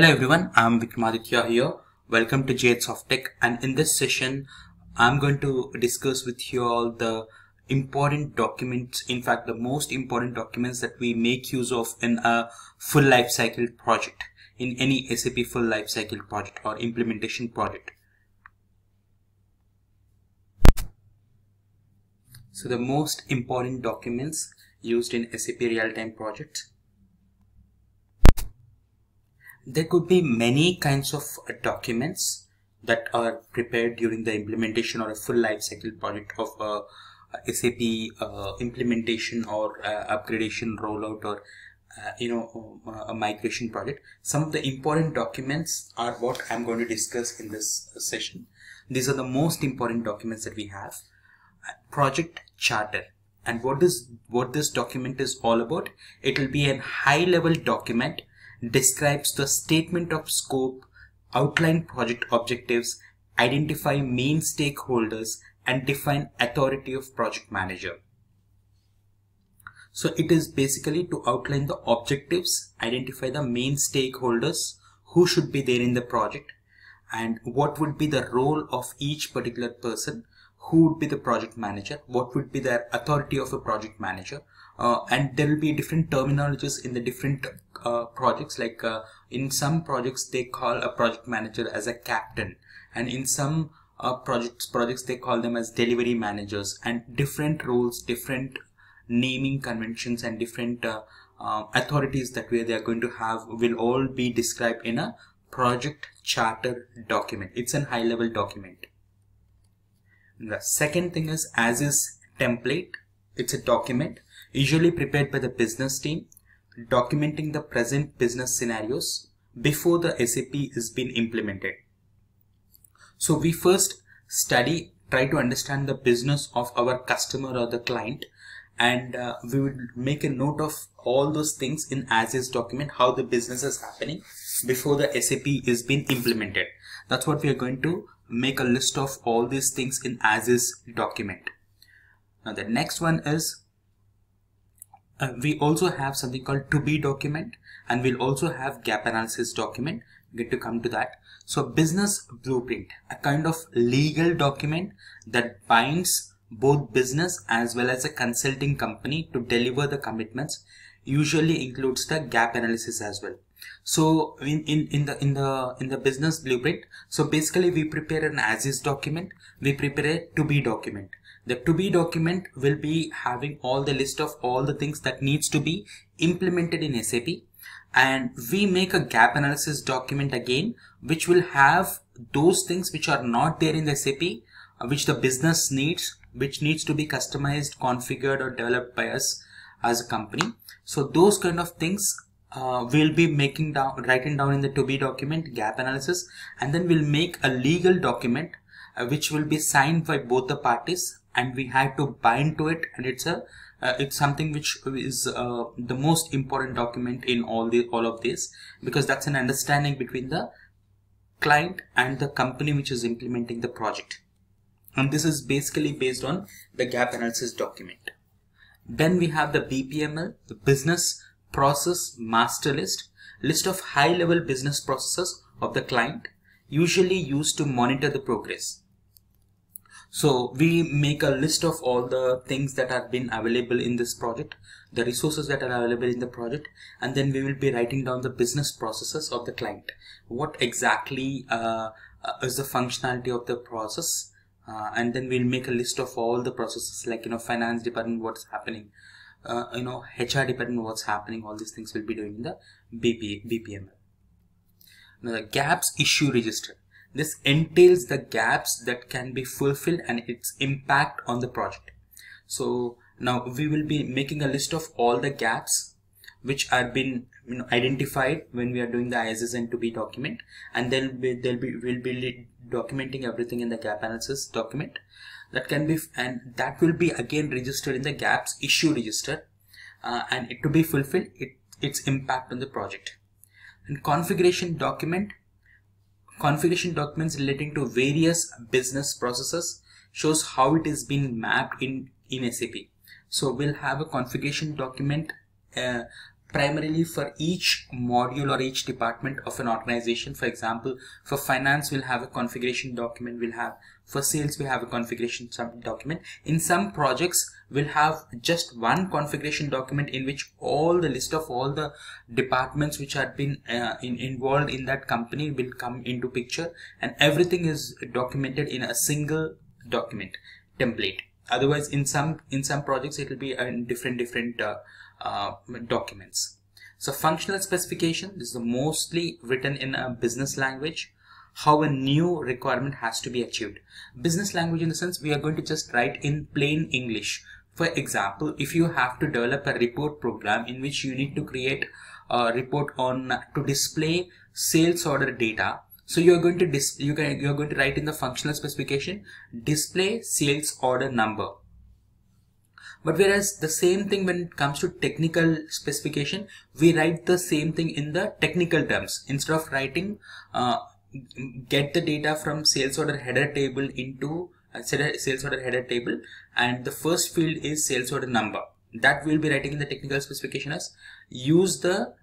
Hello everyone, I'm Vikramaditya here. Welcome to JH Softech, and in this session I'm going to discuss with you all the important documents, in fact the most important documents that we make use of in a full lifecycle project, in any SAP full lifecycle project or implementation project. So the most important documents used in SAP real-time projects. There could be many kinds of documents that are prepared during the implementation or a full lifecycle project of a SAP implementation or upgradation, rollout, or a migration project. Some of the important documents are what I'm going to discuss in this session. These are the most important documents that we have. Project charter. And what this document is all about? It will be a high-level document. Describes the statement of scope, outline project objectives, identify main stakeholders, and define authority of project manager. So it is basically to outline the objectives, identify the main stakeholders, who should be there in the project, and what would be the role of each particular person, who would be the project manager, what would be the authority of a project manager. And there will be different terminologies in the different projects, like in some projects they call a project manager as a captain, and in some projects they call them as delivery managers, and different roles, different naming conventions, and different authorities that they are going to have will all be described in a project charter document. It's a high level document. And the second thing is as-is template. It's a document usually prepared by the business team, documenting the present business scenarios before the SAP is being implemented. So we first study, try to understand the business of our customer or the client, and we would make a note of all those things in as-is document, how the business is happening before the SAP is being implemented. That's what we are going to make a list of all these things in as-is document. Now the next one is we also have something called to be document, and we'll also have gap analysis document. We'll get to come to that. So business blueprint, a kind of legal document that binds both business as well as a consulting company to deliver the commitments, usually includes the gap analysis as well. So in the business blueprint, so basically we prepare an as-is document, we prepare a to be document. The to be document will be having all the list of all the things that needs to be implemented in SAP, and we make a gap analysis document again, which will have those things which are not there in the SAP, which the business needs, which needs to be customized, configured, or developed by us as a company. So those kind of things we'll be writing down in the to be document, gap analysis, and then we'll make a legal document which will be signed by both the parties, and we had to bind to it, and it's something which is the most important document in all of this, because that's an understanding between the client and the company which is implementing the project, and this is basically based on the gap analysis document. Then we have the BPML, the business process master list, list of high level business processes of the client, usually used to monitor the progress. So we make a list of all the things that have been available in this project, the resources that are available in the project, and then we will be writing down the business processes of the client. What exactly is the functionality of the process, and then we'll make a list of all the processes, like finance department, what's happening, HR department, what's happening. All these things we'll be doing in the BPML. Now the gaps issue register. This entails the gaps that can be fulfilled and its impact on the project. So now we will be making a list of all the gaps which have been identified when we are doing the ISS and to be document, and then we'll be documenting everything in the gap analysis document. That will be again registered in the gaps issue register, and it to be fulfilled, its impact on the project. And configuration document, configuration documents relating to various business processes, shows how it is being mapped in SAP. So we'll have a configuration document primarily for each module or each department of an organization. For example, for finance we'll have a configuration document, we'll have for sales we have a configuration document. In some projects we'll have just one configuration document in which all the list of all the departments which had been involved in that company will come into picture, and everything is documented in a single document template. Otherwise, in some projects it will be in different documents. So functional specification, this is mostly written in a business language, how a new requirement has to be achieved. Business language in the sense we are going to just write in plain English. For example, if you have to develop a report program in which you need to create a report on to display sales order data, so you are going to write in the functional specification display sales order number. But whereas the same thing when it comes to technical specification, we write the same thing in the technical terms. Instead of writing get the data from sales order header table into sales order header table, and the first field is sales order number, that we'll be writing in the technical specification as use the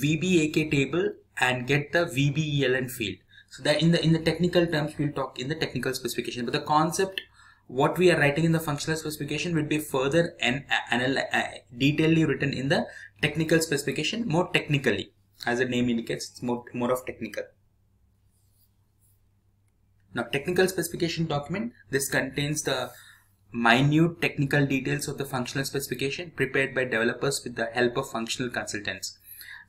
VBAK table and get the VBELN field. So that in the technical terms we'll talk in the technical specification, but the concept what we are writing in the functional specification will be further and detailedly written in the technical specification, more technically. As the name indicates, it's more of technical. Now, technical specification document, this contains the minute technical details of the functional specification prepared by developers with the help of functional consultants.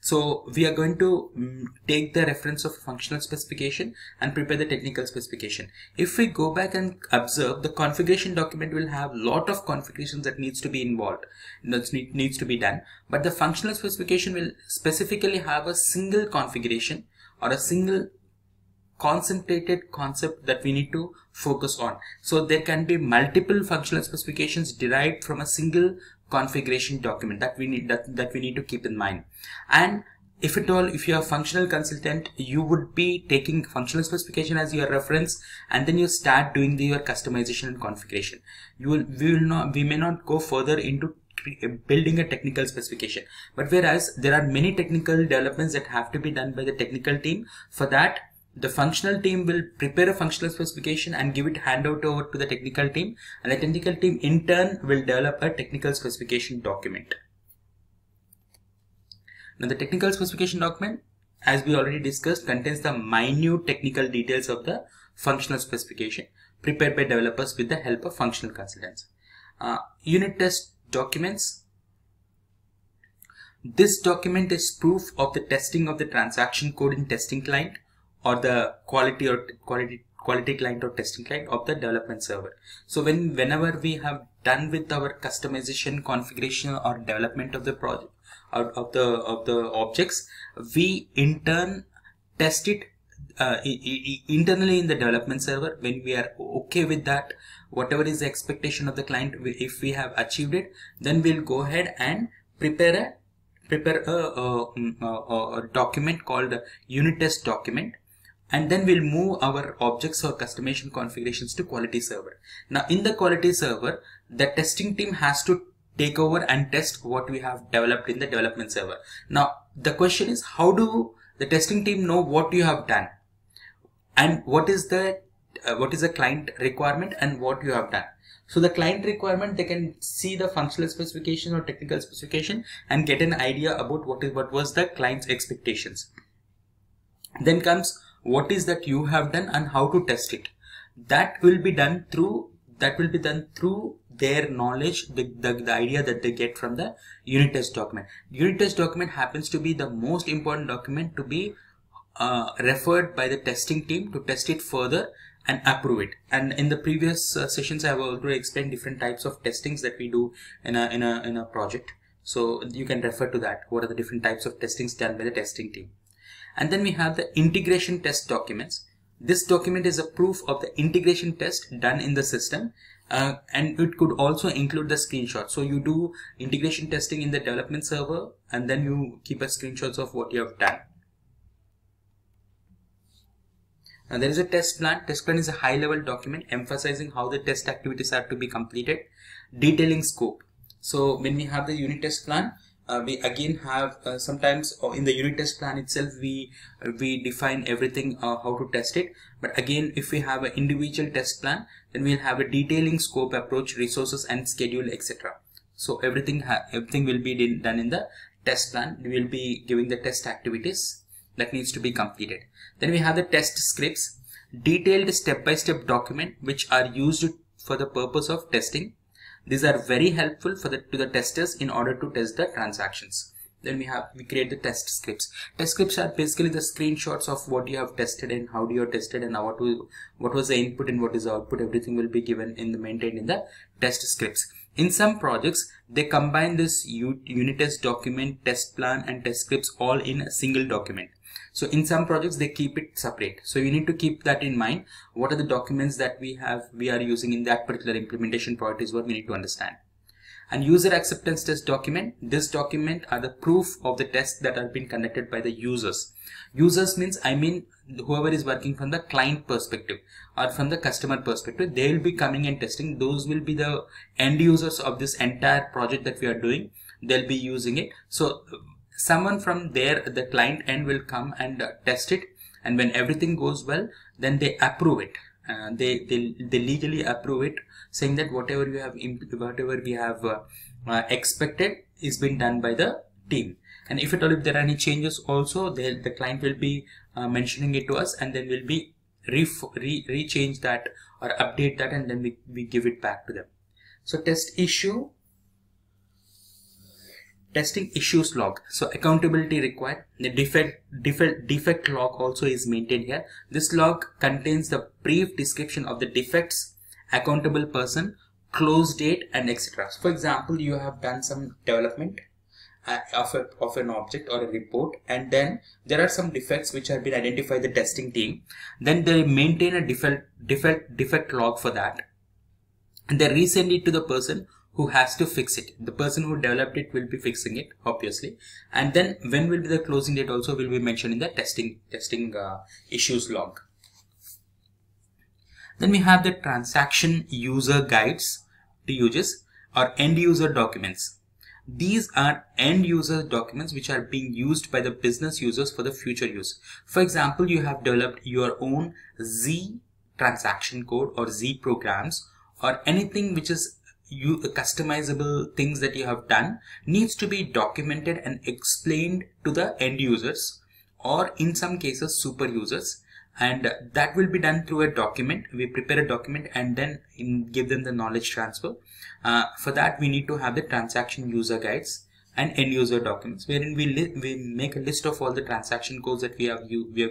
So we are going to take the reference of functional specification and prepare the technical specification. If we go back and observe, the configuration document will have lot of configurations that needs to be involved, needs to be done. But the functional specification will specifically have a single configuration or a single concentrated concept that we need to focus on. So there can be multiple functional specifications derived from a single configuration document that we need to keep in mind. And if at all, if you are a functional consultant, you would be taking functional specification as your reference, and then you start doing your customization and configuration. We may not go further into building a technical specification. But whereas there are many technical developments that have to be done by the technical team, for that the functional team will prepare a functional specification and give it handout over to the technical team, and the technical team in turn will develop a technical specification document. Now the technical specification document, as we already discussed, contains the minute technical details of the functional specification prepared by developers with the help of functional consultants. Unit test documents. This document is proof of the testing of the transaction code in testing client, or the quality client or testing client of the development server. So whenever we have done with our customization, configuration, or development of the project of the objects, we in turn test it internally in the development server. When we are okay with that, whatever is the expectation of the client, if we have achieved it, then we'll go ahead and prepare a document called a unit test document. And then we'll move our objects or customization configurations to quality server. Now in the quality server, the testing team has to take over and test what we have developed in the development server. Now the question is, how do the testing team know what you have done, and what is the client requirement and what you have done? So the client requirement, they can see the functional specification or technical specification and get an idea about what was the client's expectations. Then comes what is that you have done and how to test it. That will be done through their knowledge, the idea that they get from the unit test document. Unit test document happens to be the most important document to be referred by the testing team to test it further and approve it. And in the previous sessions, I have already explained different types of testings that we do in a project. So you can refer to that. What are the different types of testings done by the testing team? And then we have the integration test documents. This document is a proof of the integration test done in the system, and it could also include the screenshot. So you do integration testing in the development server, and then you keep a screenshots of what you have done. Now there is a test plan. Test plan is a high level document emphasizing how the test activities are to be completed, detailing scope. So when we have the unit test plan, we again have sometimes in the unit test plan itself we define everything how to test it, but again if we have an individual test plan, then we'll have a detailing scope, approach, resources and schedule, etc. So everything will be done in the test plan. We will be giving the test activities that needs to be completed. Then we have the test scripts, detailed step-by-step document which are used for the purpose of testing. These are very helpful for to the testers in order to test the transactions. Then we create the test scripts. Test scripts are basically the screenshots of what you have tested and how you have tested and what was the input and what is the output. Everything will be given in the maintained in the test scripts. In some projects, they combine this unit test document, test plan and test scripts all in a single document. So in some projects, they keep it separate. So you need to keep that in mind. What are the documents that we are using in that particular implementation project is what we need to understand. And user acceptance test document. This document are the proof of the tests that have been conducted by the users. Users means, I mean, whoever is working from the client perspective or from the customer perspective, they will be coming and testing. Those will be the end users of this entire project that we are doing. They'll be using it. So someone from there, the client end, will come and test it. And when everything goes well, then they approve it. They legally approve it, saying that whatever we have expected is been done by the team. And if at all if there are any changes also, the client will be mentioning it to us, and then we'll be rechange that or update that, and then we give it back to them. So testing issues log. So accountability required. The defect log also is maintained here. This log contains the brief description of the defects, accountable person, close date and etc. So for example, you have done some development of an object or a report, and then there are some defects which have been identified the testing team. Then they maintain a defect log for that, and they resend it to the person who has to fix it. The person who developed it will be fixing it, obviously. And then when will be the closing date also will be mentioned in the testing issues log. Then we have the transaction user guides to users or end user documents. These are end user documents which are being used by the business users for the future use. For example, you have developed your own Z transaction code or Z programs or anything which is customizable things that you have done needs to be documented and explained to the end users or in some cases super users, and that will be done through a document. We prepare a document and then give them the knowledge transfer. For that we need to have the transaction user guides and end user documents, wherein we make a list of all the transaction codes that we have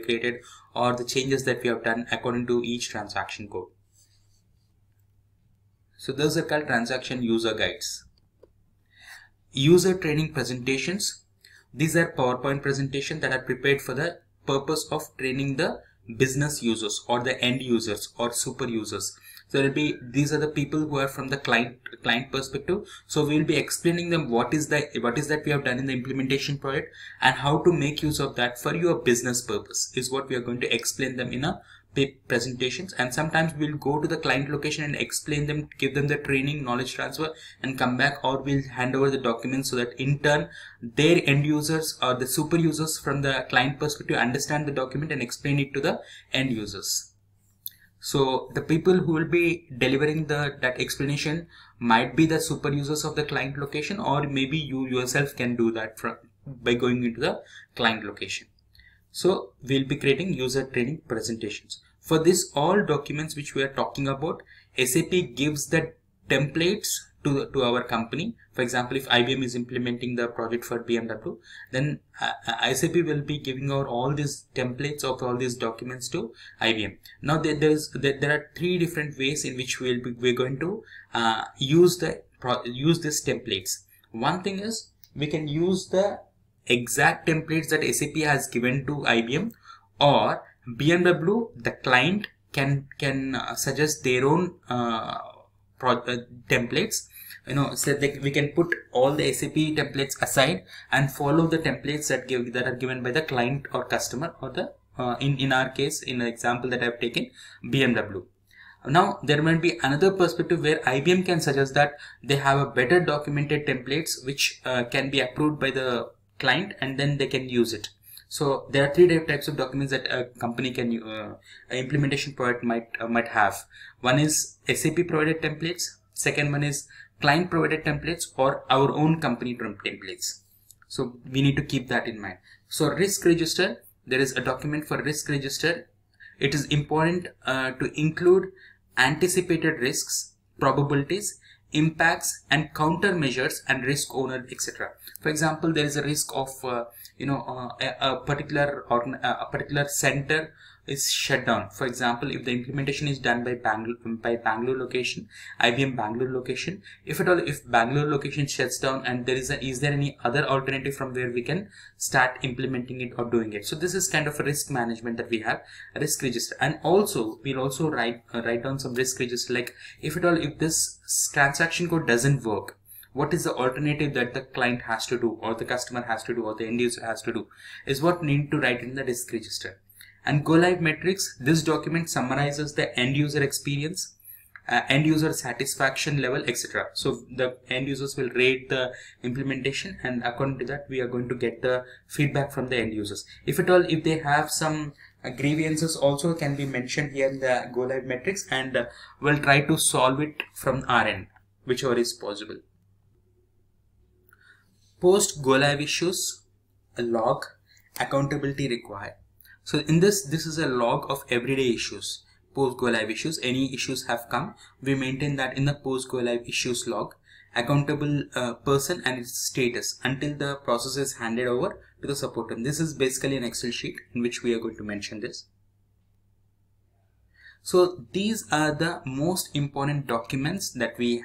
created or the changes that we have done according to each transaction code. So those are called transaction user guides. User training presentations. These are PowerPoint presentations that are prepared for the purpose of training the business users or the end users or super users. So it'll be, these are the people who are from the client perspective. So we will be explaining them what is that we have done in the implementation project and how to make use of that for your business purpose is what we are going to explain them in a presentations. And sometimes we'll go to the client location and explain them, give them the training, knowledge transfer and come back, or we'll hand over the documents so that in turn their end users or the super users from the client perspective understand the document and explain it to the end users. So the people who will be delivering that explanation might be the super users of the client location, or maybe you yourself can do that by going into the client location. So we'll be creating user training presentations. For this, all documents which we are talking about, SAP gives the templates to our company. For example, if IBM is implementing the project for BMW, then SAP will be giving out all these templates of all these documents to IBM. Now there are three different ways in which we're going to use these templates. One thing is we can use the exact templates that SAP has given to IBM, or BMW, the client can suggest their own templates, you know, so that we can put all the SAP templates aside and follow the templates that are given by the client or customer, or in our case, in the example that I've taken, BMW. Now there might be another perspective where IBM can suggest that they have a better documented templates which can be approved by the client and then they can use it. So there are three types of documents that a company can implementation product might have. One is SAP provided templates, second one is client provided templates or our own company templates. So we need to keep that in mind. So risk register, there is a document for risk register. It is important to include anticipated risks, probabilities, impacts and countermeasures and risk owner, etc. For example, there is a risk of a particular center is shut down. For example, if the implementation is done by Bangalore location, IBM Bangalore location, if at all if Bangalore location shuts down and there is a, is there any other alternative from where we can start implementing it or doing it. So this is kind of a risk management that we have, a risk register. And also we'll also write down some risk register, like if at all if this transaction code doesn't work, what is the alternative that the client has to do or the customer has to do or the end user has to do is what we need to write in the risk register. And go live metrics, this document summarizes the end user experience, end user satisfaction level, etc. So the end users will rate the implementation and according to that we are going to get the feedback from the end users. If at all if they have some grievances also can be mentioned here in the go live metrics, and we'll try to solve it from our end whichever is possible. Post go live issues, a log, accountability required. So in this is a log of everyday issues, post go live issues, any issues have come, we maintain that in the post go live issues log, accountable person and its status until the process is handed over to the support team. This is basically an Excel sheet in which we are going to mention this. So these are the most important documents that we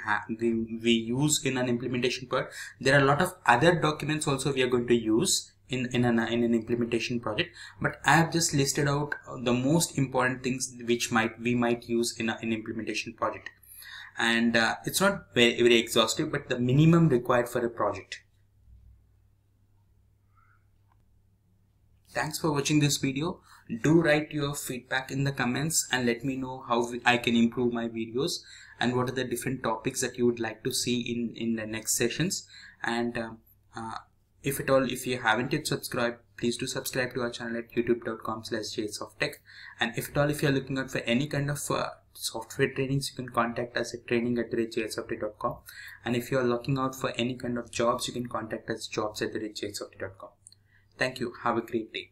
use in an implementation project. There are a lot of other documents also we are going to use in an implementation project, but I have just listed out the most important things which we might use in an implementation project. And it's not very exhaustive, but the minimum required for a project. Thanks for watching this video. Do write your feedback in the comments and let me know how I can improve my videos and what are the different topics that you would like to see in the next sessions. And if at all, if you haven't yet subscribed, please do subscribe to our channel at youtube.com/JH Softech. And if at all, if you are looking out for any kind of software trainings, you can contact us at training@jhsoftech.com. And if you are looking out for any kind of jobs, you can contact us jobs@jhsoftech.com. Thank you. Have a great day.